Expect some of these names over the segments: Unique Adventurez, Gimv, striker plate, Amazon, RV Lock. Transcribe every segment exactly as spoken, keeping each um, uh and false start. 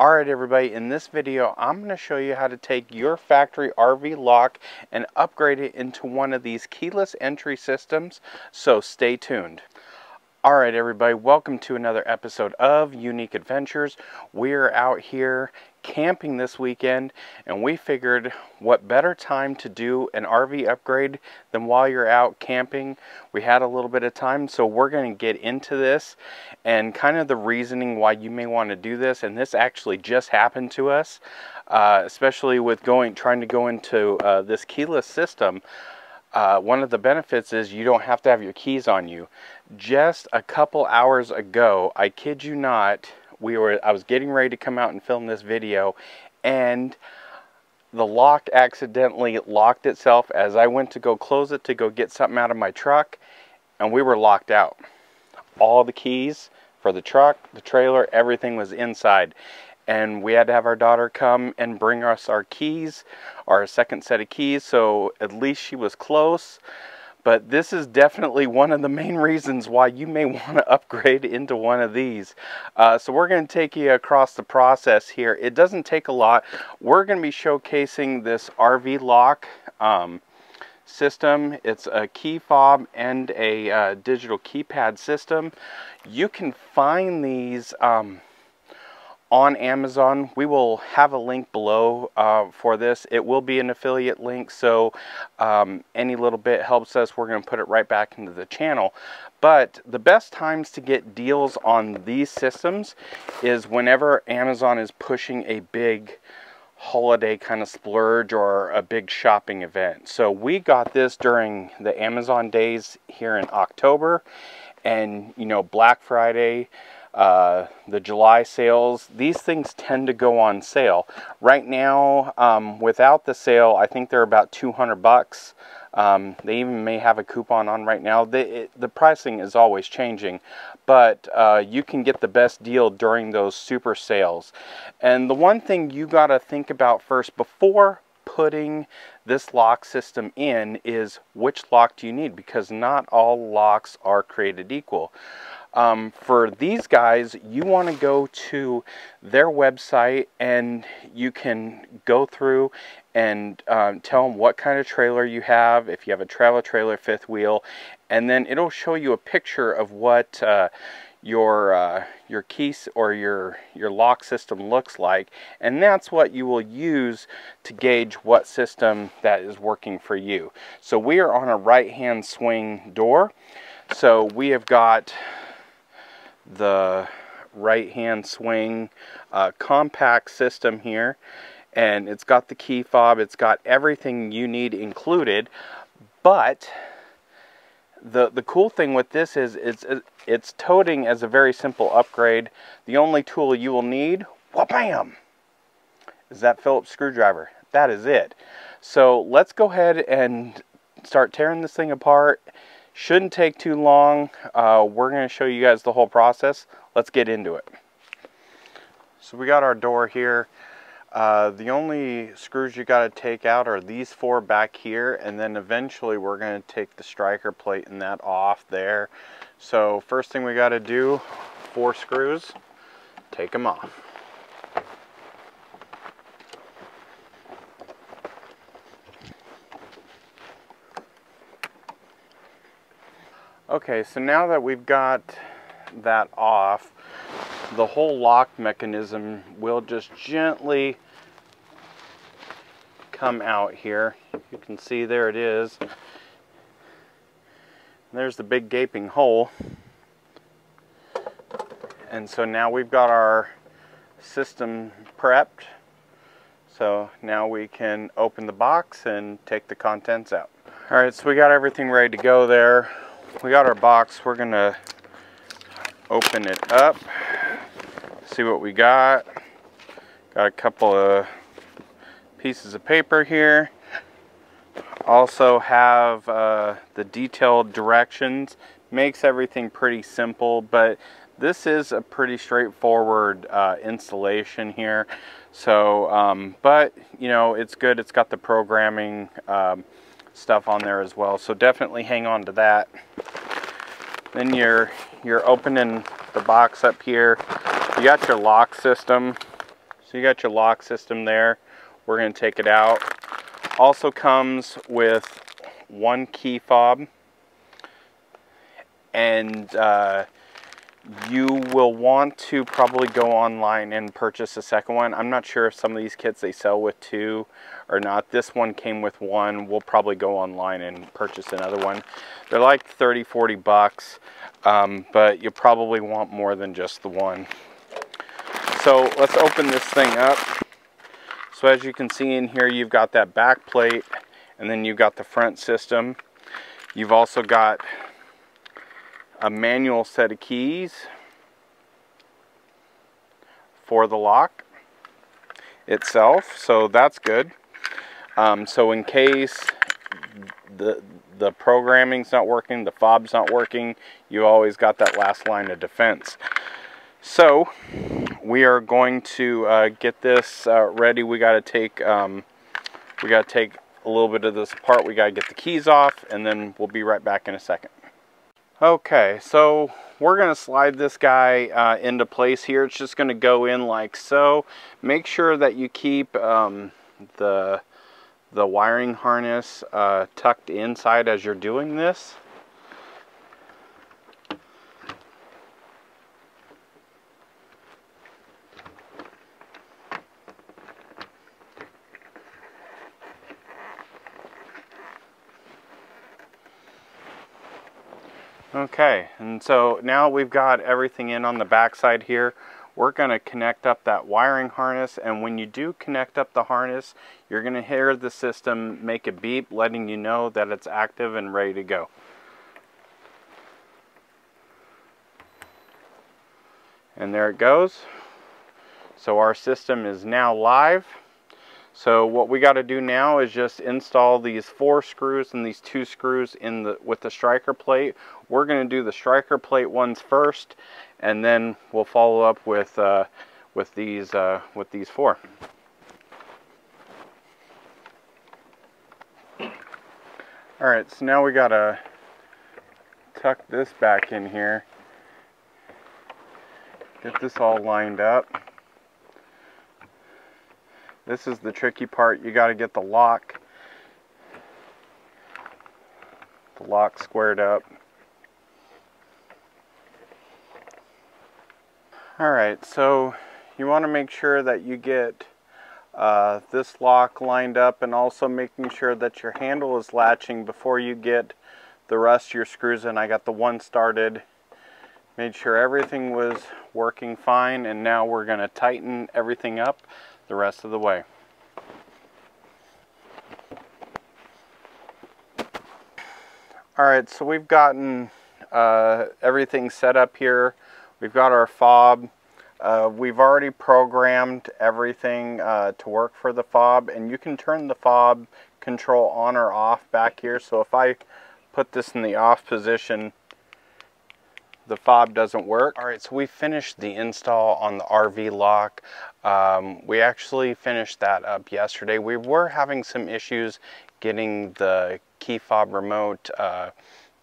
All right, everybody, in this video, I'm gonna show you how to take your factory R V lock and upgrade it into one of these keyless entry systems, so stay tuned. All right, everybody, welcome to another episode of Unique Adventures. We're out here camping this weekend, and we figured what better time to do an R V upgrade than while you're out camping. We had a little bit of time, so we're going to get into this and kind of the reasoning why you may want to do this. And this actually just happened to us, uh, especially with going trying to go into uh, this keyless system. Uh, one of the benefits is you don't have to have your keys on you. Just a couple hours ago, I kid you not, We were, I was getting ready to come out and film this video, and the lock accidentally locked itself as I went to go close it to go get something out of my truck, and we were locked out. All the keys for the truck, the trailer, everything was inside, and we had to have our daughter come and bring us our keys, our second set of keys, so at least she was close. But this is definitely one of the main reasons why you may want to upgrade into one of these. Uh, so we're going to take you across the process here. It doesn't take a lot. We're going to be showcasing this R V lock um, system. It's a key fob and a uh, digital keypad system. You can find these um, on Amazon. We will have a link below uh, for this. It will be an affiliate link, so um, any little bit helps us. We're going to put it right back into the channel. But the best times to get deals on these systems is whenever Amazon is pushing a big holiday kind of splurge or a big shopping event. So we got this during the Amazon days here in October, and you know, Black Friday, uh the July sales, these things tend to go on sale right now. Um without the sale, I think they're about two hundred bucks. Um they even may have a coupon on right now. The the pricing is always changing, but uh you can get the best deal during those super sales. And the one thing you got to think about first before putting this lock system in is which lock do you need, because not all locks are created equal. Um, for these guys, you want to go to their website, and you can go through and um, tell them what kind of trailer you have, if you have a travel trailer, fifth wheel, and then it'll show you a picture of what uh, your uh, your keys or your your lock system looks like, and that's what you will use to gauge what system that is working for you. So we are on a right hand swing door, so we have got the right hand swing uh, compact system here, and it's got the key fob, it's got everything you need included. But the the cool thing with this is it's it's toting as a very simple upgrade. The only tool you will need, wha-bam, is that Phillips screwdriver. That is it. So let's go ahead and start tearing this thing apart. Shouldn't take too long. Uh, we're going to show you guys the whole process. Let's get into it. So we got our door here. Uh, the only screws you got to take out are these four back here, and then eventually we're going to take the striker plate and that off there. So first thing we got to do, four screws, take them off. Okay, so now that we've got that off, the whole lock mechanism will just gently come out here. You can see there it is. There's the big gaping hole. And so now we've got our system prepped. So now we can open the box and take the contents out. All right, so we got everything ready to go there. We got our box. We're gonna open it up, see what we got. Got a couple of pieces of paper here. Also have uh, the detailed directions. Makes everything pretty simple, but this is a pretty straightforward uh, installation here. So, um, but you know, it's good. It's got the programming um, stuff on there as well, so definitely hang on to that. Then you're you're opening the box up here. You got your lock system. So you got your lock system there. We're going to take it out. Also comes with one key fob, and uh, you will want to probably go online and purchase a second one. I'm not sure if some of these kits they sell with two or not. This one came with one. We'll probably go online and purchase another one. They're like thirty, forty bucks, um, but you'll probably want more than just the one. So let's open this thing up. So as you can see in here, you've got that back plate, and then you've got the front system. You've also got a manual set of keys for the lock itself, so that's good. Um, so in case the the programming's not working, the fob's not working, you always got that last line of defense. So we are going to uh, get this uh, ready. We got to take um, we got to take a little bit of this apart. We got to get the keys off, and then we'll be right back in a second. Okay, so we're going to slide this guy uh, into place here. It's just going to go in like so. Make sure that you keep um, the, the wiring harness uh, tucked inside as you're doing this. Okay, and so now we've got everything in on the back side here. We're going to connect up that wiring harness, and when you do connect up the harness, you're going to hear the system make a beep, letting you know that it's active and ready to go. And there it goes. So our system is now live. So what we got to do now is just install these four screws and these two screws in the with the striker plate. We're going to do the striker plate ones first, and then we'll follow up with uh, with these uh, with these four. All right, so now we got to tuck this back in here. Get this all lined up. This is the tricky part. You got to get the lock, the lock squared up. All right, so you want to make sure that you get uh, this lock lined up, and also making sure that your handle is latching before you get the rest of your screws in. I got the one started, made sure everything was working fine, and now we're going to tighten everything up the rest of the way. All right, so we've gotten uh, everything set up here. We've got our fob. Uh, we've already programmed everything uh, to work for the fob, and you can turn the fob control on or off back here. So if I put this in the off position, the fob doesn't work. All right, so we finished the install on the R V lock. Um, we actually finished that up yesterday. We were having some issues getting the key fob remote uh,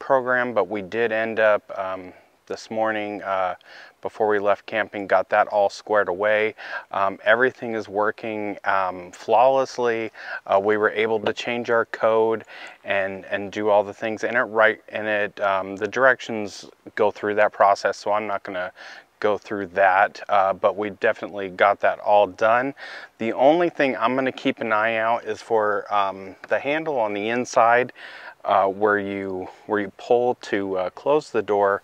program, but we did end up um, this morning uh, before we left camping, got that all squared away. Um, everything is working um, flawlessly. Uh, we were able to change our code and and do all the things, and it right and it um, the directions go through that process, so I'm not gonna go through that, uh, but we definitely got that all done. The only thing I'm gonna keep an eye out is for um, the handle on the inside uh, where you where you pull to uh, close the door.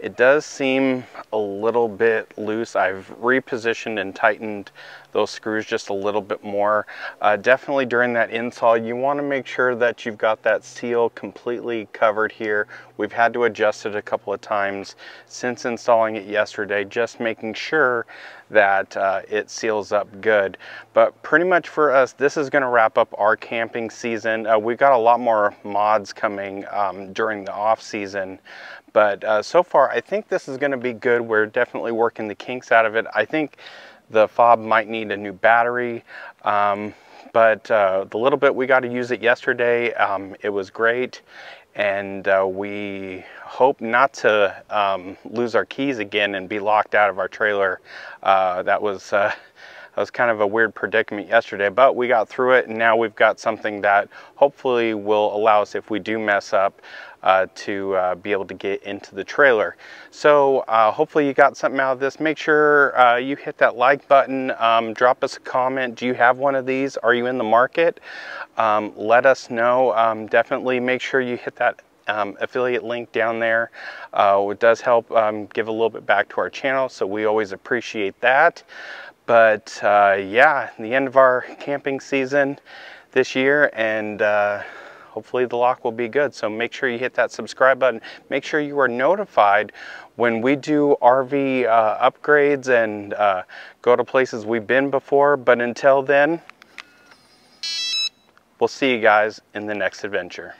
It does seem a little bit loose. I've repositioned and tightened those screws just a little bit more. Uh, definitely during that install, you want to make sure that you've got that seal completely covered here. We've had to adjust it a couple of times since installing it yesterday, just making sure that uh, it seals up good. But pretty much for us, this is going to wrap up our camping season. Uh, we've got a lot more mods coming um, during the off season. But uh, so far, I think this is going to be good. We're definitely working the kinks out of it. I think the fob might need a new battery, um, but uh, the little bit we got to use it yesterday, um, it was great. And uh, we hope not to um, lose our keys again and be locked out of our trailer. Uh, that was... Uh, That was kind of a weird predicament yesterday, but we got through it, and now we've got something that hopefully will allow us, if we do mess up, Uh, to uh, be able to get into the trailer. So uh, hopefully you got something out of this. Make sure uh, you hit that like button. Um, drop us a comment. Do you have one of these? Are you in the market? Um, let us know. Um, definitely make sure you hit that um, affiliate link down there. Uh, it does help um, give a little bit back to our channel, so we always appreciate that. But uh, yeah, the end of our camping season this year, and uh, hopefully the lock will be good. So make sure you hit that subscribe button. Make sure you are notified when we do R V uh, upgrades and uh, go to places we've been before. But until then, we'll see you guys in the next adventure.